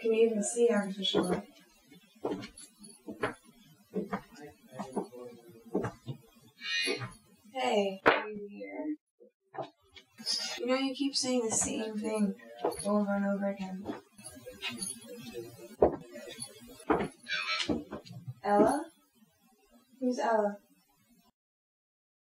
Can you even see artificial light? Hey, are you here? You know, you keep saying the same thing over and over again. Ella? Who's Ella?